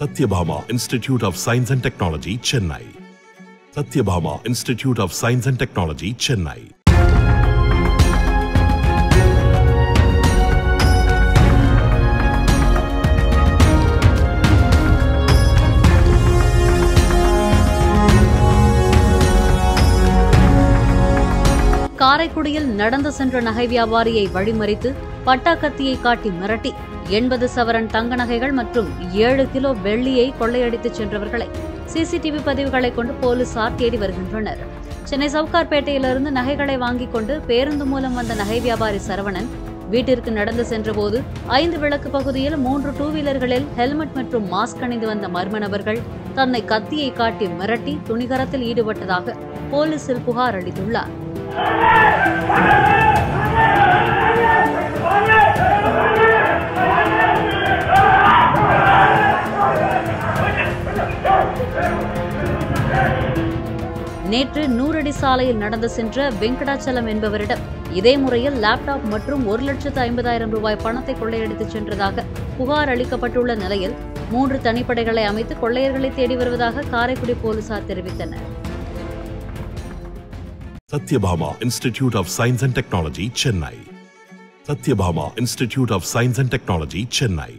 Sathyabama Institute of Science and Technology, Chennai. Sathyabama Institute of Science and Technology, Chennai. காரைக்குடியில் நடந்து சென்ற நகை வியாபாரியை வழிமறித்து பட்டாக்கத்தியை காட்டி மிரட்டி 80 சவரன் தங்க நகைகள் மற்றும் 7 கிலோ வெள்ளியை கொள்ளையடித்துச் சென்றவர்களை சிசிடிவி பதிவுகளை கொண்டு போலீசார் தேடி வருகின்றனர். சென்னை சவுகார்பேட்டையிலிருந்து நகைகளை வாங்கிக் கொண்டு பேருந்து மூலம் வந்த நகை வியாபாரி சரவணன் வீட்டிற்கு நடந்து சென்றபோது 5 விளக்கு பகுதியில் 3 டூவீலர்களில் ஹெல்மெட் மற்றும் மாஸ்க் அணிந்து வந்த மர்ம நபர்கள் தன்னை கத்தியை காட்டி மிரட்டி துணிகரத்தில் ஈடுபட்டதாக போலீசில் புகார் அளித்துள்ளார். நேற்று 100 அடி சாலையில் நடந்து சென்ற வெங்கடாச்சலம் என்பவரிடம் இதே முறையில் லேப்டாப் மற்றும் 1,50,000 ரூபாய் பணத்தை கொள்ளையடித்துச் சென்றதாக புகார் அளிக்கப்பட்டுள்ள நிலையில் 3 தனிப்படைகளை அமைத்து கொள்ளையர்களை தேடி வருவதாக காரைக்குடி போலீசார் தெரிவித்தனர். Sathyabama Institute of Science and Technology, Chennai. Sathyabama Institute of Science and Technology, Chennai.